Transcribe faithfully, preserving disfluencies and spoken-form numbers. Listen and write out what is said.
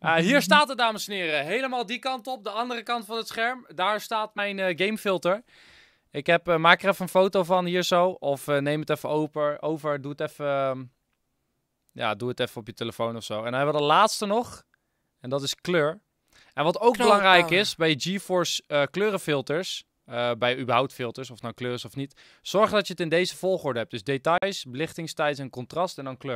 Uh, hier staat het, dames en heren. Helemaal die kant op, de andere kant van het scherm. Daar staat mijn uh, gamefilter. Ik heb, uh, maak er even een foto van hier zo. Of uh, neem het even over, over. Doe het even, um, ja, doe het even op je telefoon of zo. En dan hebben we de laatste nog. En dat is kleur. En wat ook belangrijk is bij GeForce uh, kleurenfilters... Uh, bij überhaupt filters, of nou kleur is of niet. Zorg dat je het in deze volgorde hebt. Dus details, belichtingstijd en contrast en dan kleur.